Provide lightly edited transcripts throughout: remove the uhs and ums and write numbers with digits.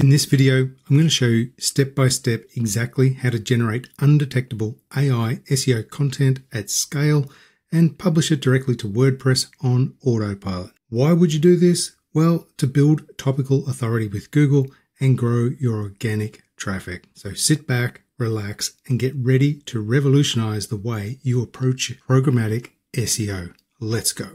In this video, I'm going to show you step-by-step exactly how to generate undetectable AI SEO content at scale and publish it directly to WordPress on autopilot. Why would you do this? Well, to build topical authority with Google and grow your organic traffic. So sit back, relax, and get ready to revolutionize the way you approach programmatic SEO. Let's go.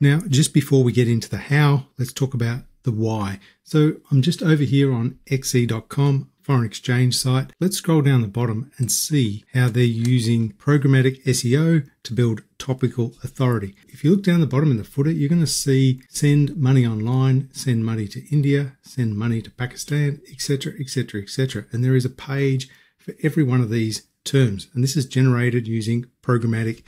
Now, just before we get into the how, let's talk about the why. So I'm just over here on xe.com, foreign exchange site. Let's scroll down the bottom and see how they're using programmatic SEO to build topical authority. If you look down the bottom in the footer, you're going to see send money online, send money to India, send money to Pakistan, etc., etc., etc. And there is a page for every one of these terms. And this is generated using programmatic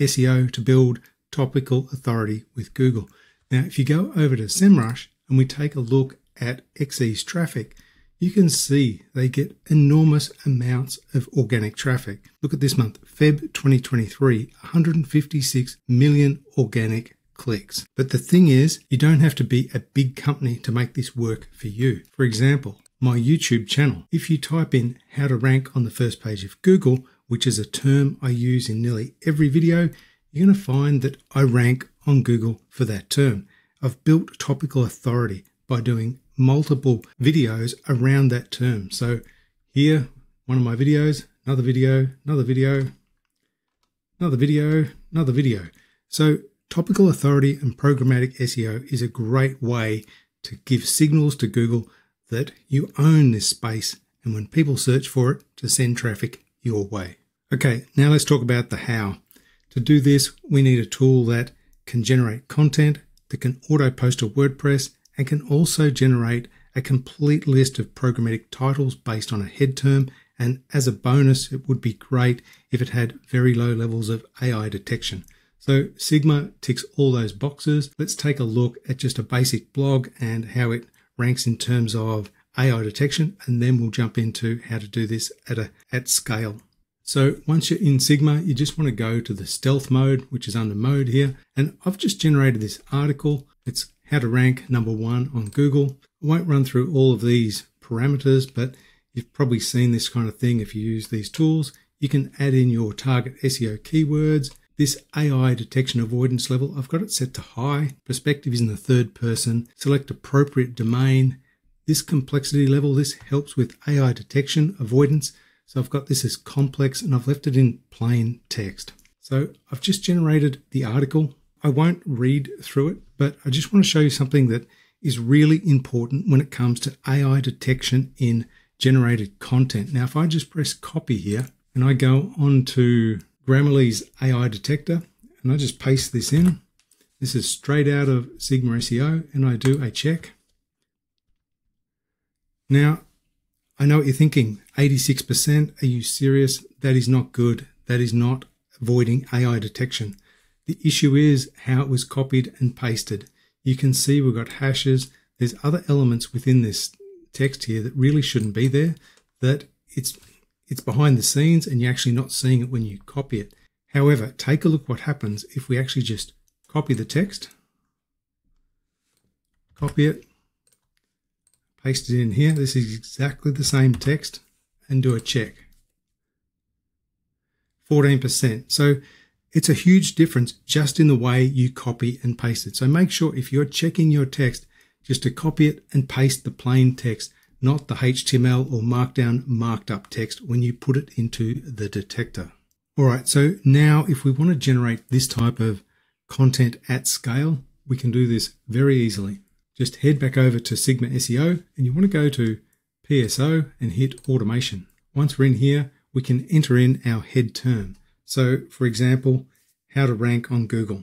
SEO to build topical authority with Google. Now, if you go over to SEMrush and we take a look at XE's traffic, you can see they get enormous amounts of organic traffic. Look at this month, Feb 2023, 156 million organic clicks. But the thing is, you don't have to be a big company to make this work for you. For example, my YouTube channel, if you type in how to rank on the first page of Google, which is a term I use in nearly every video, you're going to find that I rank on Google for that term. I've built topical authority by doing multiple videos around that term. So here, one of my videos, another video, another video, another video, another video. So topical authority and programmatic SEO is a great way to give signals to Google that you own this space, and when people search for it, to send traffic your way. Okay, now let's talk about the how. To do this, we need a tool that can generate content, that can auto-post to WordPress, and can also generate a complete list of programmatic titles based on a head term. And as a bonus, it would be great if it had very low levels of AI detection. So Sigma ticks all those boxes. Let's take a look at just a basic blog and how it ranks in terms of AI detection, and then we'll jump into how to do this at scale. So once you're in Sigma, you just want to go to the stealth mode, which is under mode here. And I've just generated this article. It's how to rank #1 on Google. I won't run through all of these parameters, but you've probably seen this kind of thing if you use these tools. You can add in your target SEO keywords. This AI detection avoidance level, I've got it set to high. Perspective is in the third person. Select appropriate domain. This complexity level, this helps with AI detection avoidance. So I've got this as complex and I've left it in plain text. So I've just generated the article. I won't read through it, but I just want to show you something that is really important when it comes to AI detection in generated content. Now, if I just press copy here and I go on to Grammarly's AI detector and I just paste this in, this is straight out of SigmaSEO, and I do a check. Now, I know what you're thinking, 86%, are you serious? That is not good. That is not avoiding AI detection. The issue is how it was copied and pasted. You can see we've got hashes. There's other elements within this text here that really shouldn't be there, that it's behind the scenes and you're actually not seeing it when you copy it. However, take a look what happens if we actually just copy the text, copy it, paste it in here. This is exactly the same text, and do a check. 14%. So it's a huge difference just in the way you copy and paste it. So make sure if you're checking your text, just to copy it and paste the plain text, not the HTML or markdown marked up text when you put it into the detector. All right, so now if we want to generate this type of content at scale, we can do this very easily. Just head back over to Sigma SEO and you want to go to PSEO and hit automation. Once we're in here, we can enter in our head term. So for example, how to rank on Google.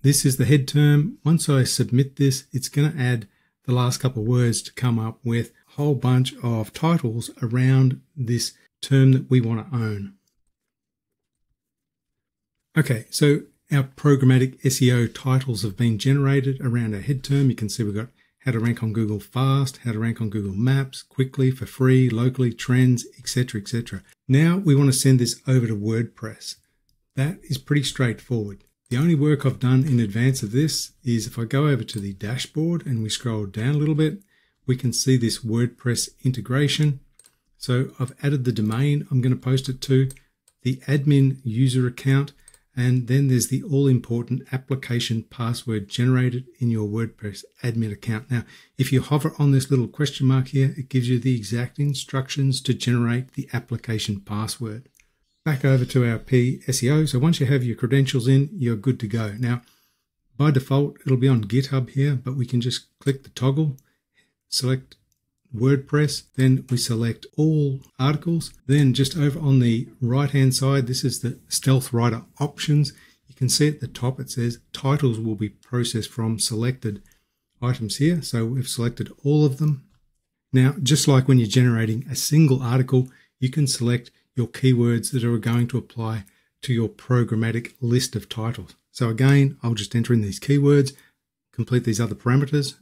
This is the head term. Once I submit this, it's going to add the last couple of words to come up with a whole bunch of titles around this term that we want to own. Okay, so our programmatic SEO titles have been generated around our head term. You can see we've got how to rank on Google fast, how to rank on Google Maps quickly, for free, locally, trends, etc., etc. Now we want to send this over to WordPress. That is pretty straightforward. The only work I've done in advance of this is if I go over to the dashboard and we scroll down a little bit, we can see this WordPress integration. So I've added the domain I'm going to post it to, the admin user account, and then there's the all-important application password generated in your WordPress admin account. Now, if you hover on this little question mark here, it gives you the exact instructions to generate the application password. Back over to our PSEO. So once you have your credentials in, you're good to go. Now, by default, it'll be on GitHub here, but we can just click the toggle, select WordPress, then we select all articles. Then just over on the right hand side, this is the Stealth Writer options. You can see at the top it says titles will be processed from selected items here. So we've selected all of them. Now, just like when you're generating a single article, you can select your keywords that are going to apply to your programmatic list of titles. So again, I'll just enter in these keywords, complete these other parameters.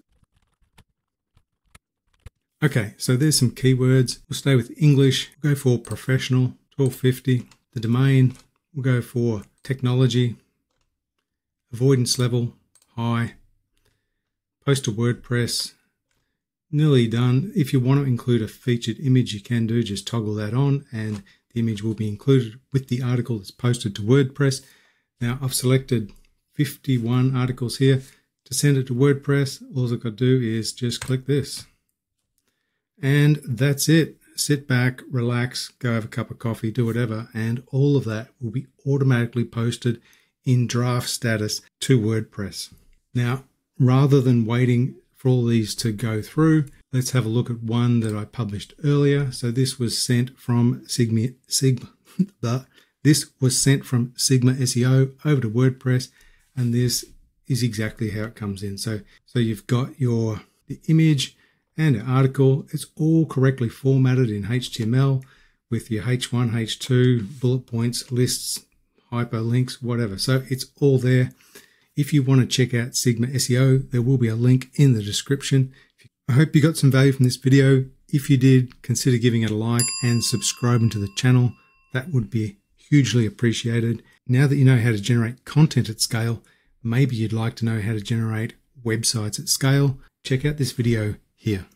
Okay, so there's some keywords. We'll stay with English. We'll go for professional, 1250. The domain, we'll go for technology. Avoidance level, high. Post to WordPress, nearly done. If you want to include a featured image, you can do, just toggle that on and the image will be included with the article that's posted to WordPress. Now I've selected 51 articles here. To send it to WordPress, all I've got to do is just click this. And that's it. Sit back, relax, go have a cup of coffee, do whatever, and all of that will be automatically posted in draft status to WordPress. Now, rather than waiting for all these to go through, let's have a look at one that I published earlier. So this was sent from SigmaSEO over to WordPress, and this is exactly how it comes in. So you've got the image and an article. It's all correctly formatted in HTML with your H1, H2, bullet points, lists, hyperlinks, whatever. So it's all there. If you want to check out SigmaSEO, there will be a link in the description. I hope you got some value from this video. If you did, consider giving it a like and subscribing to the channel. That would be hugely appreciated. Now that you know how to generate content at scale, maybe you'd like to know how to generate websites at scale. Check out this video here.